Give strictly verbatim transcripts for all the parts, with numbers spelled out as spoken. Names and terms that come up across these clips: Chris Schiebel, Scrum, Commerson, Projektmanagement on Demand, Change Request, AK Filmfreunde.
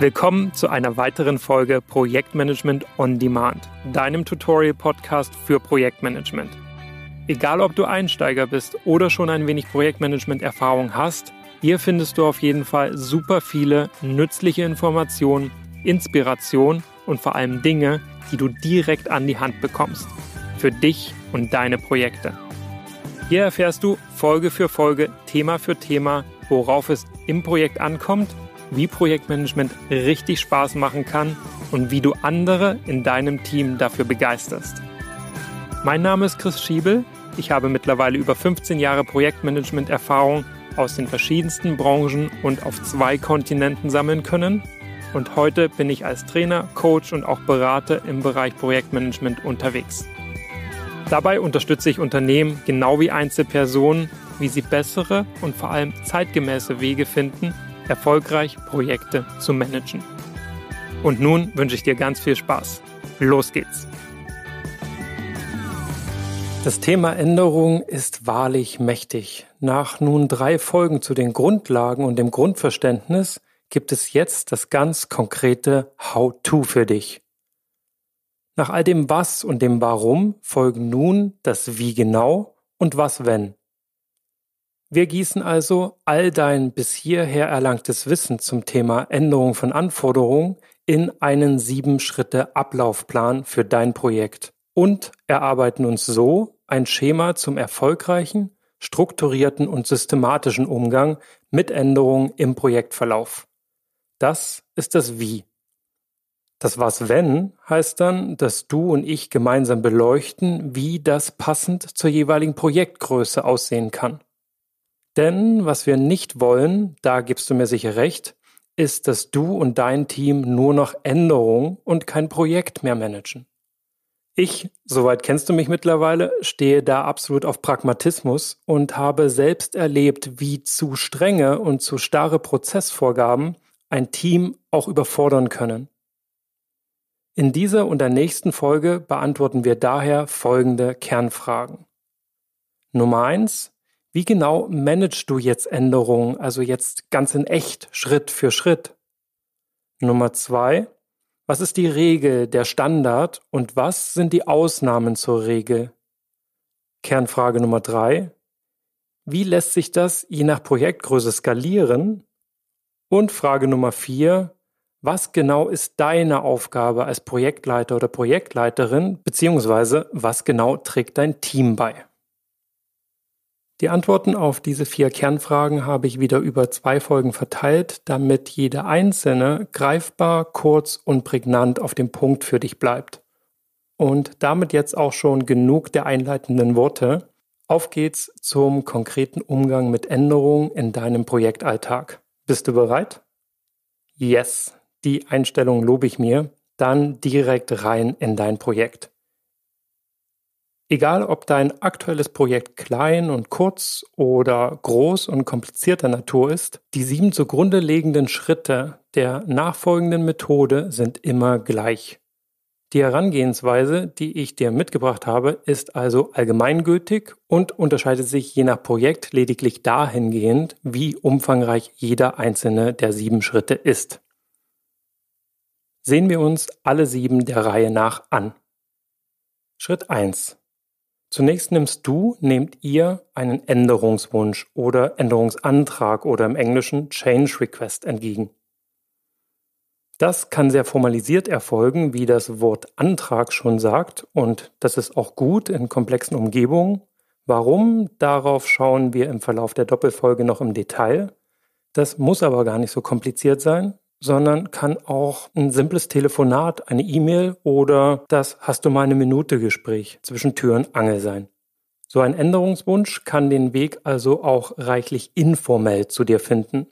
Willkommen zu einer weiteren Folge Projektmanagement on Demand, deinem Tutorial-Podcast für Projektmanagement. Egal, ob du Einsteiger bist oder schon ein wenig Projektmanagement-Erfahrung hast, hier findest du auf jeden Fall super viele nützliche Informationen, Inspiration und vor allem Dinge, die du direkt an die Hand bekommst. Für dich und deine Projekte. Hier erfährst du Folge für Folge, Thema für Thema, worauf es im Projekt ankommt, wie Projektmanagement richtig Spaß machen kann und wie du andere in deinem Team dafür begeisterst. Mein Name ist Chris Schiebel. Ich habe mittlerweile über fünfzehn Jahre Projektmanagement-Erfahrung aus den verschiedensten Branchen und auf zwei Kontinenten sammeln können. Und heute bin ich als Trainer, Coach und auch Berater im Bereich Projektmanagement unterwegs. Dabei unterstütze ich Unternehmen, genau wie Einzelpersonen, wie sie bessere und vor allem zeitgemäße Wege finden, erfolgreich Projekte zu managen. Und nun wünsche ich dir ganz viel Spaß. Los geht's! Das Thema Änderung ist wahrlich mächtig. Nach nun drei Folgen zu den Grundlagen und dem Grundverständnis gibt es jetzt das ganz konkrete How-to für dich. Nach all dem Was und dem Warum folgen nun das Wie genau und Was wenn. Wir gießen also all dein bis hierher erlangtes Wissen zum Thema Änderung von Anforderungen in einen sieben Schritte Ablaufplan für dein Projekt und erarbeiten uns so ein Schema zum erfolgreichen, strukturierten und systematischen Umgang mit Änderungen im Projektverlauf. Das ist das Wie. Das Was wenn heißt dann, dass du und ich gemeinsam beleuchten, wie das passend zur jeweiligen Projektgröße aussehen kann. Denn was wir nicht wollen, da gibst du mir sicher recht, ist, dass du und dein Team nur noch Änderungen und kein Projekt mehr managen. Ich, soweit kennst du mich mittlerweile, stehe da absolut auf Pragmatismus und habe selbst erlebt, wie zu strenge und zu starre Prozessvorgaben ein Team auch überfordern können. In dieser und der nächsten Folge beantworten wir daher folgende Kernfragen. Nummer eins. Wie genau managst du jetzt Änderungen, also jetzt ganz in echt, Schritt für Schritt? Nummer zwei. Was ist die Regel, der Standard und was sind die Ausnahmen zur Regel? Kernfrage Nummer drei. Wie lässt sich das je nach Projektgröße skalieren? Und Frage Nummer vier. Was genau ist deine Aufgabe als Projektleiter oder Projektleiterin, beziehungsweise was genau trägt dein Team bei? Die Antworten auf diese vier Kernfragen habe ich wieder über zwei Folgen verteilt, damit jede einzelne greifbar, kurz und prägnant auf dem Punkt für dich bleibt. Und damit jetzt auch schon genug der einleitenden Worte. Auf geht's zum konkreten Umgang mit Änderungen in deinem Projektalltag. Bist du bereit? Yes, die Einstellung lobe ich mir. Dann direkt rein in dein Projekt. Egal, ob dein aktuelles Projekt klein und kurz oder groß und komplizierter Natur ist, die sieben zugrunde liegenden Schritte der nachfolgenden Methode sind immer gleich. Die Herangehensweise, die ich dir mitgebracht habe, ist also allgemeingültig und unterscheidet sich je nach Projekt lediglich dahingehend, wie umfangreich jeder einzelne der sieben Schritte ist. Sehen wir uns alle sieben der Reihe nach an. Schritt eins. Zunächst nimmst du, nehmt ihr einen Änderungswunsch oder Änderungsantrag oder im Englischen Change Request entgegen. Das kann sehr formalisiert erfolgen, wie das Wort Antrag schon sagt, und das ist auch gut in komplexen Umgebungen. Warum? Darauf schauen wir im Verlauf der Doppelfolge noch im Detail. Das muss aber gar nicht so kompliziert sein, sondern kann auch ein simples Telefonat, eine E-Mail oder das Hast du mal eine Minute Gespräch zwischen Tür und Angel sein. So ein Änderungswunsch kann den Weg also auch reichlich informell zu dir finden.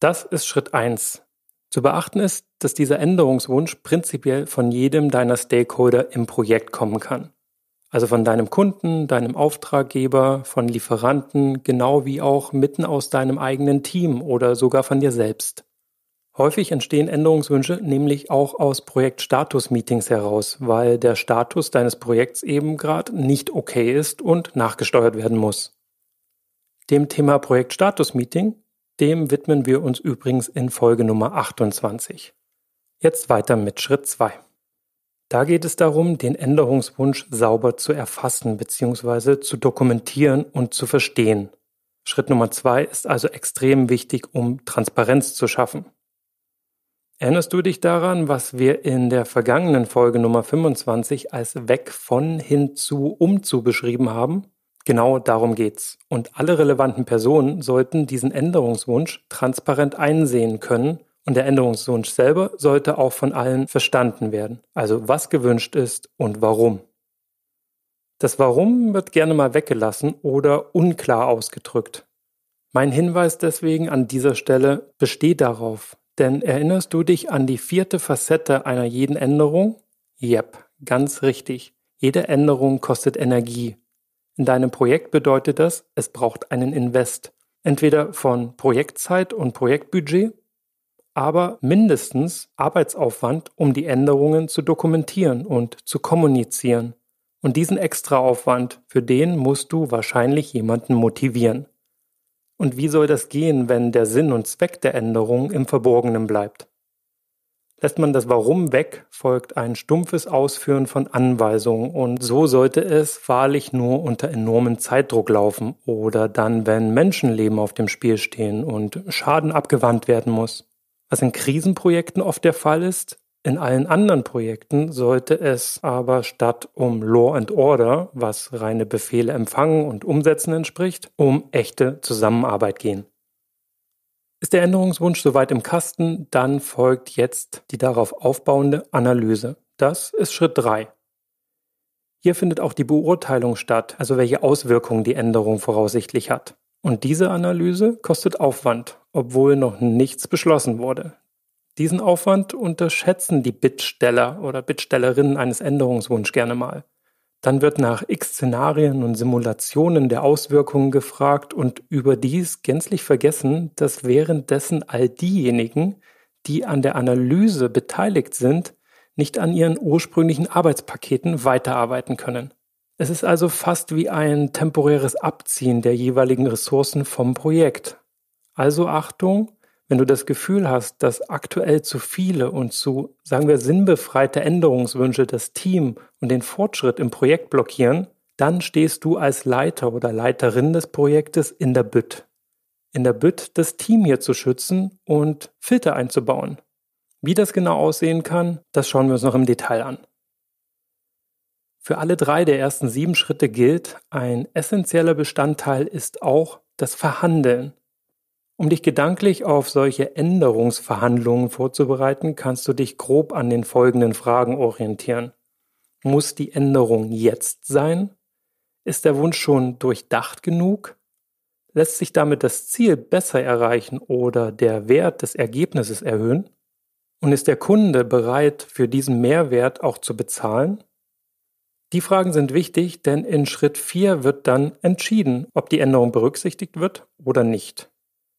Das ist Schritt eins. Zu beachten ist, dass dieser Änderungswunsch prinzipiell von jedem deiner Stakeholder im Projekt kommen kann. Also von deinem Kunden, deinem Auftraggeber, von Lieferanten, genau wie auch mitten aus deinem eigenen Team oder sogar von dir selbst. Häufig entstehen Änderungswünsche nämlich auch aus Projektstatus-Meetings heraus, weil der Status deines Projekts eben gerade nicht okay ist und nachgesteuert werden muss. Dem Thema Projektstatus-Meeting Dem widmen wir uns übrigens in Folge Nummer achtundzwanzig. Jetzt weiter mit Schritt zwei. Da geht es darum, den Änderungswunsch sauber zu erfassen bzw. zu dokumentieren und zu verstehen. Schritt Nummer zwei ist also extrem wichtig, um Transparenz zu schaffen. Erinnerst du dich daran, was wir in der vergangenen Folge Nummer fünfundzwanzig als weg von, hin zu, um zu beschrieben haben? Genau darum geht's. Und alle relevanten Personen sollten diesen Änderungswunsch transparent einsehen können und der Änderungswunsch selber sollte auch von allen verstanden werden. Also was gewünscht ist und warum. Das Warum wird gerne mal weggelassen oder unklar ausgedrückt. Mein Hinweis deswegen an dieser Stelle besteht darauf. Denn erinnerst du dich an die vierte Facette einer jeden Änderung? Yep, ganz richtig. Jede Änderung kostet Energie. In deinem Projekt bedeutet das, es braucht einen Invest. Entweder von Projektzeit und Projektbudget, aber mindestens Arbeitsaufwand, um die Änderungen zu dokumentieren und zu kommunizieren. Und diesen Extraaufwand, für den musst du wahrscheinlich jemanden motivieren. Und wie soll das gehen, wenn der Sinn und Zweck der Änderung im Verborgenen bleibt? Lässt man das Warum weg, folgt ein stumpfes Ausführen von Anweisungen und so sollte es wahrlich nur unter enormem Zeitdruck laufen oder dann, wenn Menschenleben auf dem Spiel stehen und Schaden abgewandt werden muss. Was in Krisenprojekten oft der Fall ist, in allen anderen Projekten sollte es aber statt um Law and Order, was reine Befehle empfangen und umsetzen entspricht, um echte Zusammenarbeit gehen. Ist der Änderungswunsch soweit im Kasten, dann folgt jetzt die darauf aufbauende Analyse. Das ist Schritt drei. Hier findet auch die Beurteilung statt, also welche Auswirkungen die Änderung voraussichtlich hat. Und diese Analyse kostet Aufwand, obwohl noch nichts beschlossen wurde. Diesen Aufwand unterschätzen die Bittsteller oder Bittstellerinnen eines Änderungswunsch gerne mal. Dann wird nach x Szenarien und Simulationen der Auswirkungen gefragt und überdies gänzlich vergessen, dass währenddessen all diejenigen, die an der Analyse beteiligt sind, nicht an ihren ursprünglichen Arbeitspaketen weiterarbeiten können. Es ist also fast wie ein temporäres Abziehen der jeweiligen Ressourcen vom Projekt. Also Achtung! Wenn du das Gefühl hast, dass aktuell zu viele und zu, sagen wir, sinnbefreite Änderungswünsche das Team und den Fortschritt im Projekt blockieren, dann stehst du als Leiter oder Leiterin des Projektes in der Bütt. In der Bütt, das Team hier zu schützen und Filter einzubauen. Wie das genau aussehen kann, das schauen wir uns noch im Detail an. Für alle drei der ersten sieben Schritte gilt, ein essentieller Bestandteil ist auch das Verhandeln. Um dich gedanklich auf solche Änderungsverhandlungen vorzubereiten, kannst du dich grob an den folgenden Fragen orientieren. Muss die Änderung jetzt sein? Ist der Wunsch schon durchdacht genug? Lässt sich damit das Ziel besser erreichen oder der Wert des Ergebnisses erhöhen? Und ist der Kunde bereit, für diesen Mehrwert auch zu bezahlen? Die Fragen sind wichtig, denn in Schritt vier wird dann entschieden, ob die Änderung berücksichtigt wird oder nicht.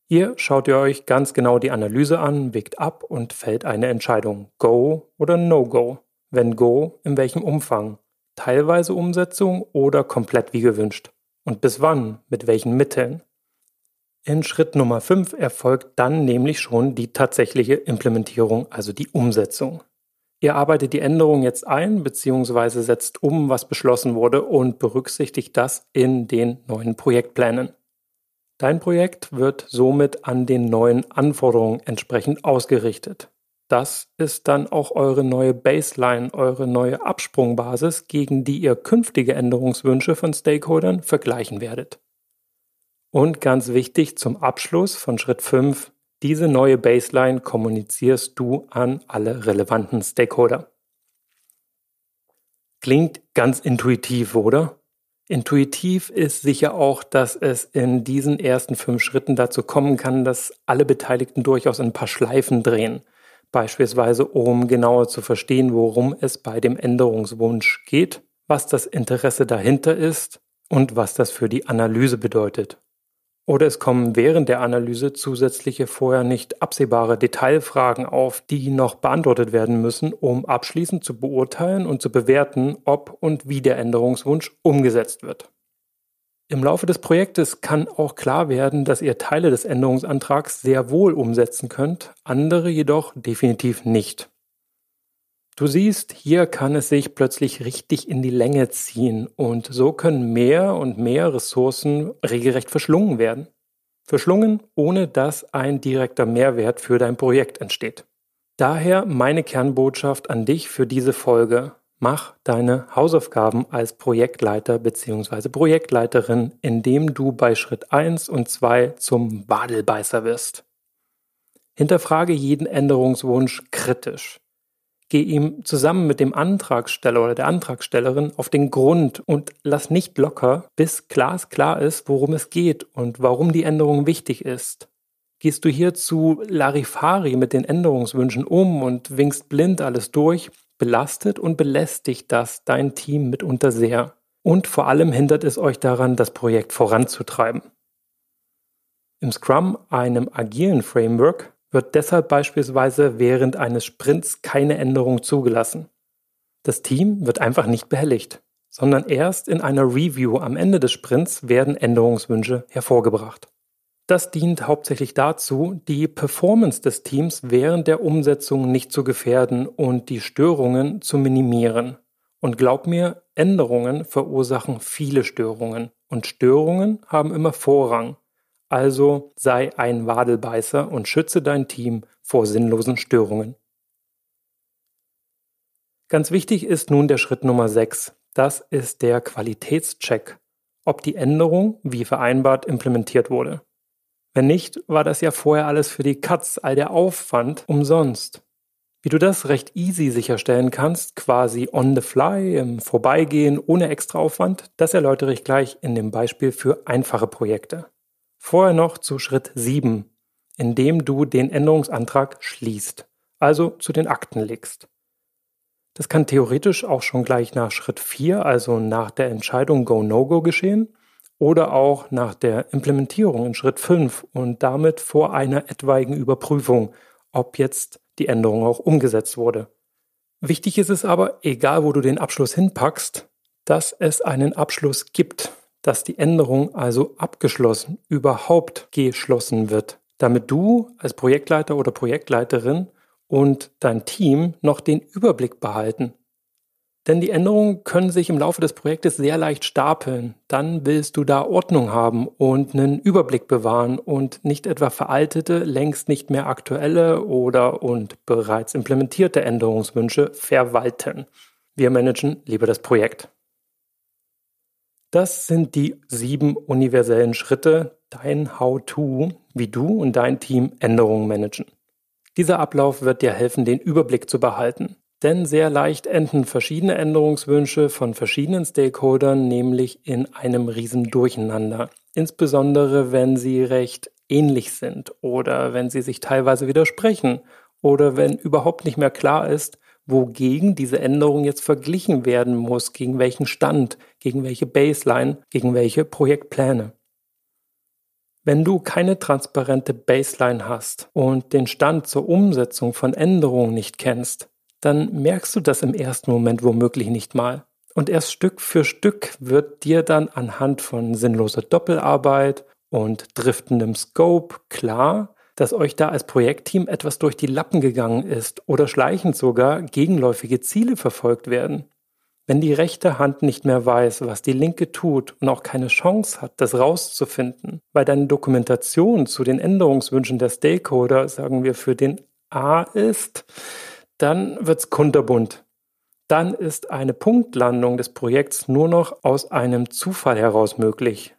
Hier schaut ihr euch ganz genau die Analyse an, wägt ab und fällt eine Entscheidung. Go oder No-Go? Wenn Go, in welchem Umfang? Teilweise Umsetzung oder komplett wie gewünscht? Und bis wann? Mit welchen Mitteln? In Schritt Nummer fünf erfolgt dann nämlich schon die tatsächliche Implementierung, also die Umsetzung. Ihr arbeitet die Änderung jetzt ein bzw. setzt um, was beschlossen wurde und berücksichtigt das in den neuen Projektplänen. Dein Projekt wird somit an den neuen Anforderungen entsprechend ausgerichtet. Das ist dann auch eure neue Baseline, eure neue Absprungbasis, gegen die ihr künftige Änderungswünsche von Stakeholdern vergleichen werdet. Und ganz wichtig zum Abschluss von Schritt fünf, diese neue Baseline kommunizierst du an alle relevanten Stakeholder. Klingt ganz intuitiv, oder? Intuitiv ist sicher auch, dass es in diesen ersten fünf Schritten dazu kommen kann, dass alle Beteiligten durchaus ein paar Schleifen drehen. Beispielsweise, um genauer zu verstehen, worum es bei dem Änderungswunsch geht, was das Interesse dahinter ist und was das für die Analyse bedeutet. Oder es kommen während der Analyse zusätzliche, vorher nicht absehbare Detailfragen auf, die noch beantwortet werden müssen, um abschließend zu beurteilen und zu bewerten, ob und wie der Änderungswunsch umgesetzt wird. Im Laufe des Projektes kann auch klar werden, dass ihr Teile des Änderungsantrags sehr wohl umsetzen könnt, andere jedoch definitiv nicht. Du siehst, hier kann es sich plötzlich richtig in die Länge ziehen und so können mehr und mehr Ressourcen regelrecht verschlungen werden. Verschlungen, ohne dass ein direkter Mehrwert für dein Projekt entsteht. Daher meine Kernbotschaft an dich für diese Folge. Mach deine Hausaufgaben als Projektleiter bzw. Projektleiterin, indem du bei Schritt eins und zwei zum Wadelbeißer wirst. Hinterfrage jeden Änderungswunsch kritisch. Geh ihm zusammen mit dem Antragsteller oder der Antragstellerin auf den Grund und lass nicht locker, bis glasklar ist, worum es geht und warum die Änderung wichtig ist. Gehst du hier zu Larifari mit den Änderungswünschen um und winkst blind alles durch, belastet und belästigt das dein Team mitunter sehr. Und vor allem hindert es euch daran, das Projekt voranzutreiben. Im Scrum, einem agilen Framework, wird deshalb beispielsweise während eines Sprints keine Änderung zugelassen. Das Team wird einfach nicht behelligt, sondern erst in einer Review am Ende des Sprints werden Änderungswünsche hervorgebracht. Das dient hauptsächlich dazu, die Performance des Teams während der Umsetzung nicht zu gefährden und die Störungen zu minimieren. Und glaub mir, Änderungen verursachen viele Störungen und Störungen haben immer Vorrang. Also sei ein Wadelbeißer und schütze dein Team vor sinnlosen Störungen. Ganz wichtig ist nun der Schritt Nummer sechs. Das ist der Qualitätscheck, ob die Änderung wie vereinbart implementiert wurde. Wenn nicht, war das ja vorher alles für die Katz, all der Aufwand umsonst. Wie du das recht easy sicherstellen kannst, quasi on the fly, im Vorbeigehen, ohne extra Aufwand, das erläutere ich gleich in dem Beispiel für einfache Projekte. Vorher noch zu Schritt sieben, indem du den Änderungsantrag schließt, also zu den Akten legst. Das kann theoretisch auch schon gleich nach Schritt vier, also nach der Entscheidung Go-No-Go geschehen oder auch nach der Implementierung in Schritt fünf und damit vor einer etwaigen Überprüfung, ob jetzt die Änderung auch umgesetzt wurde. Wichtig ist es aber, egal wo du den Abschluss hinpackst, dass es einen Abschluss gibt. Dass die Änderung also abgeschlossen, überhaupt geschlossen wird, damit du als Projektleiter oder Projektleiterin und dein Team noch den Überblick behalten. Denn die Änderungen können sich im Laufe des Projektes sehr leicht stapeln. Dann willst du da Ordnung haben und einen Überblick bewahren und nicht etwa veraltete, längst nicht mehr aktuelle oder und bereits implementierte Änderungswünsche verwalten. Wir managen lieber das Projekt. Das sind die sieben universellen Schritte, dein How-To, wie du und dein Team Änderungen managen. Dieser Ablauf wird dir helfen, den Überblick zu behalten. Denn sehr leicht enden verschiedene Änderungswünsche von verschiedenen Stakeholdern nämlich in einem riesen Durcheinander. Insbesondere, wenn sie recht ähnlich sind oder wenn sie sich teilweise widersprechen oder wenn überhaupt nicht mehr klar ist, wogegen diese Änderung jetzt verglichen werden muss, gegen welchen Stand, gegen welche Baseline, gegen welche Projektpläne. Wenn du keine transparente Baseline hast und den Stand zur Umsetzung von Änderungen nicht kennst, dann merkst du das im ersten Moment womöglich nicht mal. Und erst Stück für Stück wird dir dann anhand von sinnloser Doppelarbeit und driftendem Scope klar, dass euch da als Projektteam etwas durch die Lappen gegangen ist oder schleichend sogar gegenläufige Ziele verfolgt werden. Wenn die rechte Hand nicht mehr weiß, was die linke tut und auch keine Chance hat, das rauszufinden, weil deine Dokumentation zu den Änderungswünschen der Stakeholder, sagen wir, für den A ist, dann wird's kunterbunt. Dann ist eine Punktlandung des Projekts nur noch aus einem Zufall heraus möglich.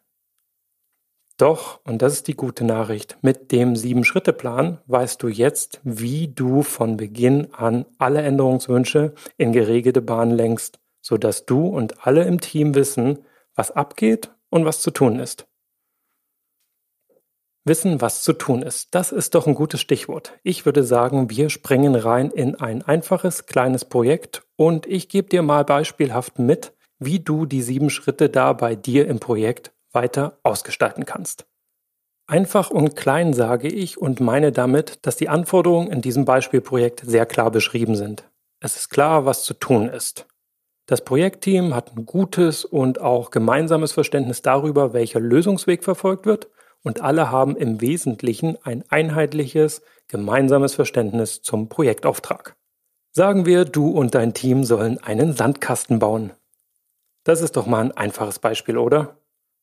Doch, und das ist die gute Nachricht, mit dem Sieben-Schritte-Plan weißt du jetzt, wie du von Beginn an alle Änderungswünsche in geregelte Bahn lenkst, sodass du und alle im Team wissen, was abgeht und was zu tun ist. Wissen, was zu tun ist, das ist doch ein gutes Stichwort. Ich würde sagen, wir springen rein in ein einfaches, kleines Projekt und ich gebe dir mal beispielhaft mit, wie du die sieben Schritte da bei dir im Projekt weiter ausgestalten kannst. Einfach und klein sage ich und meine damit, dass die Anforderungen in diesem Beispielprojekt sehr klar beschrieben sind. Es ist klar, was zu tun ist. Das Projektteam hat ein gutes und auch gemeinsames Verständnis darüber, welcher Lösungsweg verfolgt wird, und alle haben im Wesentlichen ein einheitliches, gemeinsames Verständnis zum Projektauftrag. Sagen wir, du und dein Team sollen einen Sandkasten bauen. Das ist doch mal ein einfaches Beispiel, oder?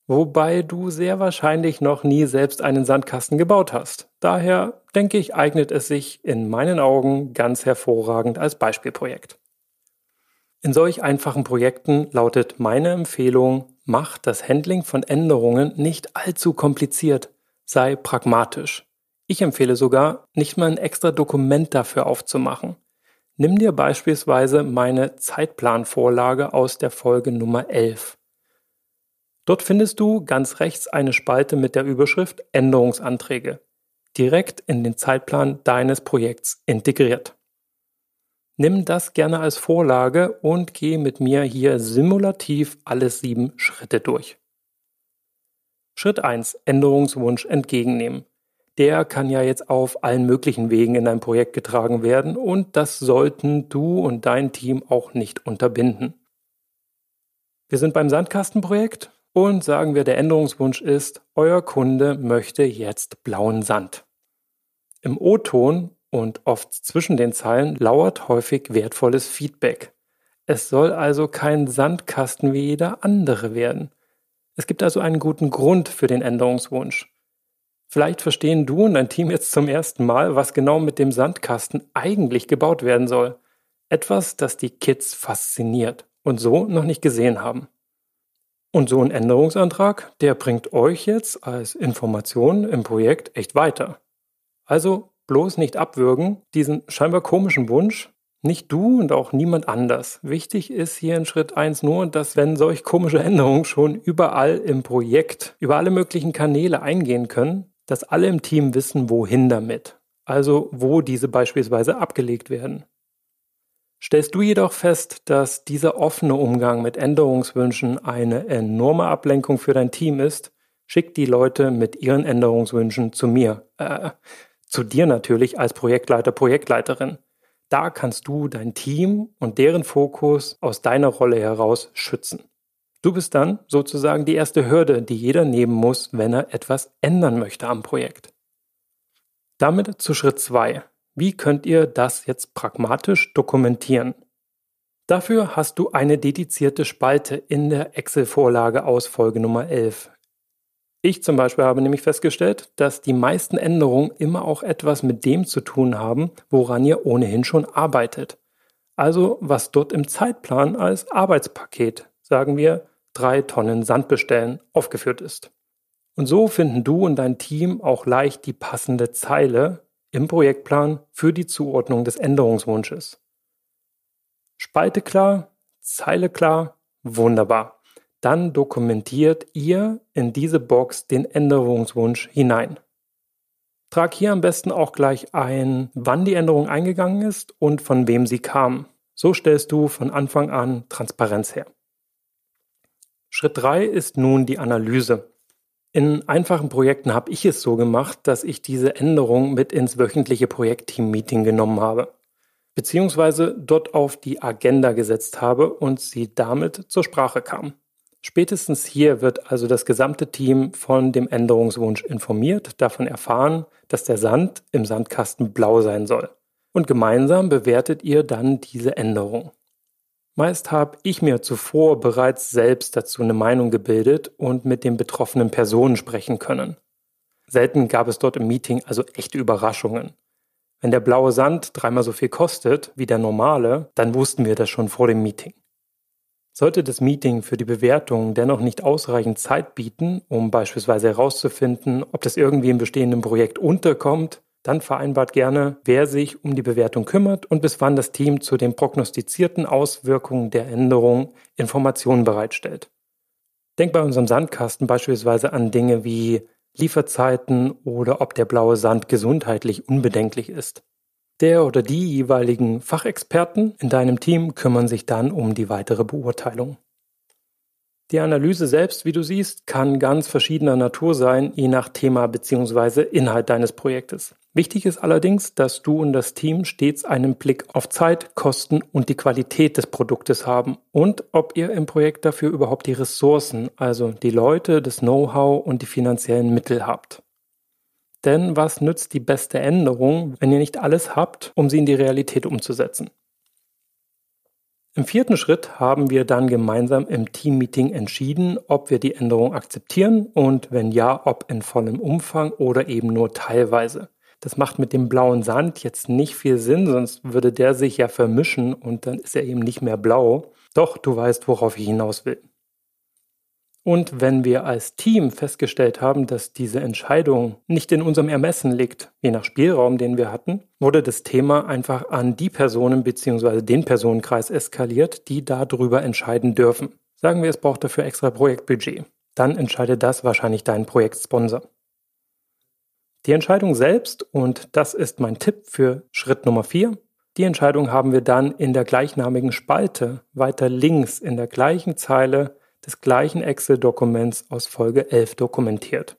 Wobei du sehr wahrscheinlich noch nie selbst einen Sandkasten gebaut hast. Daher, denke ich, eignet es sich in meinen Augen ganz hervorragend als Beispielprojekt. In solch einfachen Projekten lautet meine Empfehlung, mach das Handling von Änderungen nicht allzu kompliziert, sei pragmatisch. Ich empfehle sogar, nicht mal ein extra Dokument dafür aufzumachen. Nimm dir beispielsweise meine Zeitplanvorlage aus der Folge Nummer elf. Dort findest du ganz rechts eine Spalte mit der Überschrift Änderungsanträge, direkt in den Zeitplan deines Projekts integriert. Nimm das gerne als Vorlage und geh mit mir hier simulativ alle sieben Schritte durch. Schritt eins. Änderungswunsch entgegennehmen. Der kann ja jetzt auf allen möglichen Wegen in dein Projekt getragen werden und das sollten du und dein Team auch nicht unterbinden. Wir sind beim Sandkastenprojekt und sagen wir, der Änderungswunsch ist, euer Kunde möchte jetzt blauen Sand. Im O-Ton und oft zwischen den Zeilen lauert häufig wertvolles Feedback. Es soll also kein Sandkasten wie jeder andere werden. Es gibt also einen guten Grund für den Änderungswunsch. Vielleicht verstehen du und dein Team jetzt zum ersten Mal, was genau mit dem Sandkasten eigentlich gebaut werden soll. Etwas, das die Kids fasziniert und so noch nicht gesehen haben. Und so ein Änderungsantrag, der bringt euch jetzt als Information im Projekt echt weiter. Also bloß nicht abwürgen, diesen scheinbar komischen Wunsch, nicht du und auch niemand anders. Wichtig ist hier in Schritt eins nur, dass wenn solch komische Änderungen schon überall im Projekt, über alle möglichen Kanäle eingehen können, dass alle im Team wissen, wohin damit, also wo diese beispielsweise abgelegt werden. Stellst du jedoch fest, dass dieser offene Umgang mit Änderungswünschen eine enorme Ablenkung für dein Team ist, schick die Leute mit ihren Änderungswünschen zu mir, äh, Zu dir natürlich als Projektleiter, Projektleiterin. Da kannst du dein Team und deren Fokus aus deiner Rolle heraus schützen. Du bist dann sozusagen die erste Hürde, die jeder nehmen muss, wenn er etwas ändern möchte am Projekt. Damit zu Schritt zwei. Wie könnt ihr das jetzt pragmatisch dokumentieren? Dafür hast du eine dedizierte Spalte in der Excel-Vorlage aus Folge Nummer elf. Ich zum Beispiel habe nämlich festgestellt, dass die meisten Änderungen immer auch etwas mit dem zu tun haben, woran ihr ohnehin schon arbeitet. Also was dort im Zeitplan als Arbeitspaket, sagen wir, drei Tonnen Sand bestellen, aufgeführt ist. Und so finden du und dein Team auch leicht die passende Zeile im Projektplan für die Zuordnung des Änderungswunsches. Spalte klar, Zeile klar, wunderbar. Dann dokumentiert ihr in diese Box den Änderungswunsch hinein. Trag hier am besten auch gleich ein, wann die Änderung eingegangen ist und von wem sie kam. So stellst du von Anfang an Transparenz her. Schritt drei ist nun die Analyse. In einfachen Projekten habe ich es so gemacht, dass ich diese Änderung mit ins wöchentliche Projektteam-Meeting genommen habe, beziehungsweise dort auf die Agenda gesetzt habe und sie damit zur Sprache kam. Spätestens hier wird also das gesamte Team von dem Änderungswunsch informiert, davon erfahren, dass der Sand im Sandkasten blau sein soll. Und gemeinsam bewertet ihr dann diese Änderung. Meist habe ich mir zuvor bereits selbst dazu eine Meinung gebildet und mit den betroffenen Personen sprechen können. Selten gab es dort im Meeting also echte Überraschungen. Wenn der blaue Sand dreimal so viel kostet wie der normale, dann wussten wir das schon vor dem Meeting. Sollte das Meeting für die Bewertung dennoch nicht ausreichend Zeit bieten, um beispielsweise herauszufinden, ob das irgendwie im bestehenden Projekt unterkommt, dann vereinbart gerne, wer sich um die Bewertung kümmert und bis wann das Team zu den prognostizierten Auswirkungen der Änderung Informationen bereitstellt. Denk bei unserem Sandkasten beispielsweise an Dinge wie Lieferzeiten oder ob der blaue Sand gesundheitlich unbedenklich ist. Der oder die jeweiligen Fachexperten in deinem Team kümmern sich dann um die weitere Beurteilung. Die Analyse selbst, wie du siehst, kann ganz verschiedener Natur sein, je nach Thema bzw. Inhalt deines Projektes. Wichtig ist allerdings, dass du und das Team stets einen Blick auf Zeit, Kosten und die Qualität des Produktes haben und ob ihr im Projekt dafür überhaupt die Ressourcen, also die Leute, das Know-how und die finanziellen Mittel habt. Denn was nützt die beste Änderung, wenn ihr nicht alles habt, um sie in die Realität umzusetzen? Im vierten Schritt haben wir dann gemeinsam im Team-Meeting entschieden, ob wir die Änderung akzeptieren und wenn ja, ob in vollem Umfang oder eben nur teilweise. Das macht mit dem blauen Sand jetzt nicht viel Sinn, sonst würde der sich ja vermischen und dann ist er eben nicht mehr blau. Doch, du weißt, worauf ich hinaus will. Und wenn wir als Team festgestellt haben, dass diese Entscheidung nicht in unserem Ermessen liegt, je nach Spielraum, den wir hatten, wurde das Thema einfach an die Personen bzw. den Personenkreis eskaliert, die darüber entscheiden dürfen. Sagen wir, es braucht dafür extra Projektbudget. Dann entscheidet das wahrscheinlich dein Projektsponsor. Die Entscheidung selbst, und das ist mein Tipp für Schritt Nummer vier, die Entscheidung haben wir dann in der gleichnamigen Spalte, weiter links in der gleichen Zeile des gleichen Excel-Dokuments aus Folge elf dokumentiert.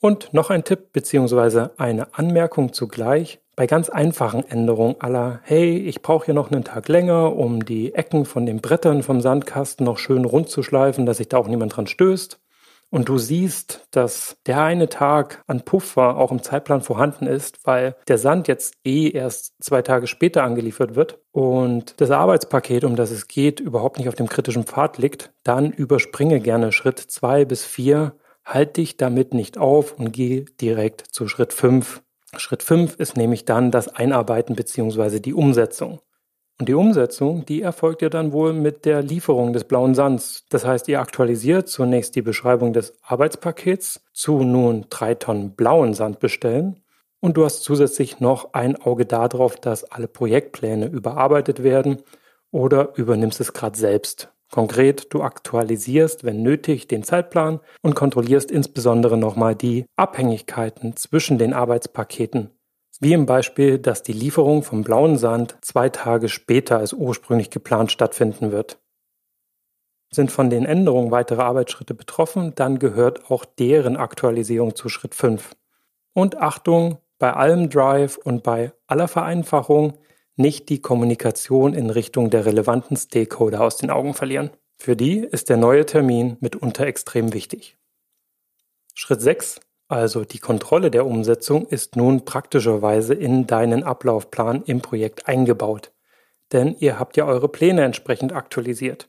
Und noch ein Tipp bzw. eine Anmerkung zugleich, bei ganz einfachen Änderungen à la, hey, ich brauche hier noch einen Tag länger, um die Ecken von den Brettern vom Sandkasten noch schön rund zu schleifen, dass sich da auch niemand dran stößt. Und du siehst, dass der eine Tag an Puffer auch im Zeitplan vorhanden ist, weil der Sand jetzt eh erst zwei Tage später angeliefert wird und das Arbeitspaket, um das es geht, überhaupt nicht auf dem kritischen Pfad liegt, dann überspringe gerne Schritt zwei bis vier, halt dich damit nicht auf und geh direkt zu Schritt fünf. Schritt fünf ist nämlich dann das Einarbeiten bzw. die Umsetzung. Und die Umsetzung, die erfolgt ja dann wohl mit der Lieferung des blauen Sands. Das heißt, ihr aktualisiert zunächst die Beschreibung des Arbeitspakets zu nun drei Tonnen blauen Sand bestellen. Und du hast zusätzlich noch ein Auge darauf, dass alle Projektpläne überarbeitet werden oder übernimmst es gerade selbst. Konkret, du aktualisierst, wenn nötig, den Zeitplan und kontrollierst insbesondere nochmal die Abhängigkeiten zwischen den Arbeitspaketen. Wie im Beispiel, dass die Lieferung vom blauen Sand zwei Tage später als ursprünglich geplant stattfinden wird. Sind von den Änderungen weitere Arbeitsschritte betroffen, dann gehört auch deren Aktualisierung zu Schritt fünf. Und Achtung, bei allem Drive und bei aller Vereinfachung nicht die Kommunikation in Richtung der relevanten Stakeholder aus den Augen verlieren. Für die ist der neue Termin mitunter extrem wichtig. Schritt sechs. Also die Kontrolle der Umsetzung ist nun praktischerweise in deinen Ablaufplan im Projekt eingebaut, denn ihr habt ja eure Pläne entsprechend aktualisiert.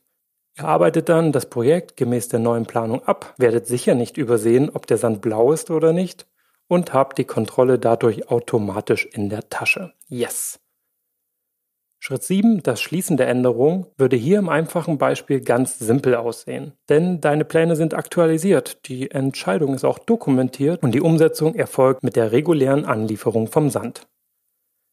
Ihr arbeitet dann das Projekt gemäß der neuen Planung ab, werdet sicher nicht übersehen, ob der Sand blau ist oder nicht und habt die Kontrolle dadurch automatisch in der Tasche. Yes! Schritt sieben, das Schließen der Änderung, würde hier im einfachen Beispiel ganz simpel aussehen. Denn deine Pläne sind aktualisiert, die Entscheidung ist auch dokumentiert und die Umsetzung erfolgt mit der regulären Anlieferung vom Sand.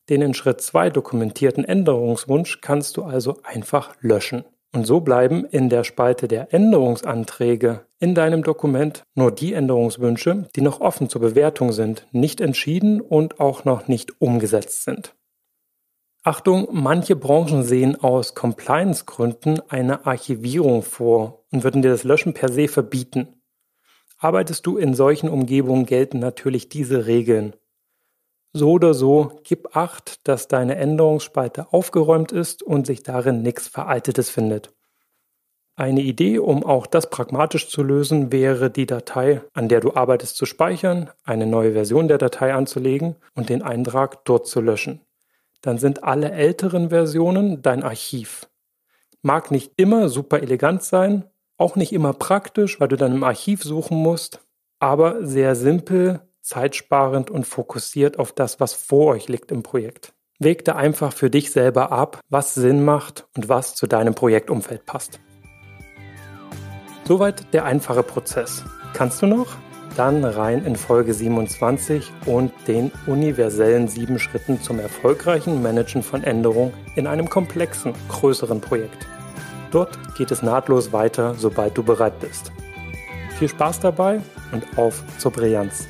Den in Schritt zwei dokumentierten Änderungswunsch kannst du also einfach löschen. Und so bleiben in der Spalte der Änderungsanträge in deinem Dokument nur die Änderungswünsche, die noch offen zur Bewertung sind, nicht entschieden und auch noch nicht umgesetzt sind. Achtung, manche Branchen sehen aus Compliance-Gründen eine Archivierung vor und würden dir das Löschen per se verbieten. Arbeitest du in solchen Umgebungen, gelten natürlich diese Regeln. So oder so, gib Acht, dass deine Änderungsspalte aufgeräumt ist und sich darin nichts Veraltetes findet. Eine Idee, um auch das pragmatisch zu lösen, wäre, die Datei, an der du arbeitest, zu speichern, eine neue Version der Datei anzulegen und den Eintrag dort zu löschen. Dann sind alle älteren Versionen dein Archiv. Mag nicht immer super elegant sein, auch nicht immer praktisch, weil du dann im Archiv suchen musst, aber sehr simpel, zeitsparend und fokussiert auf das, was vor euch liegt im Projekt. Wäg da einfach für dich selber ab, was Sinn macht und was zu deinem Projektumfeld passt. Soweit der einfache Prozess. Kannst du noch? Dann rein in Folge siebenundzwanzig und den universellen sieben Schritten zum erfolgreichen Managen von Änderungen in einem komplexen, größeren Projekt. Dort geht es nahtlos weiter, sobald du bereit bist. Viel Spaß dabei und auf zur Brillanz!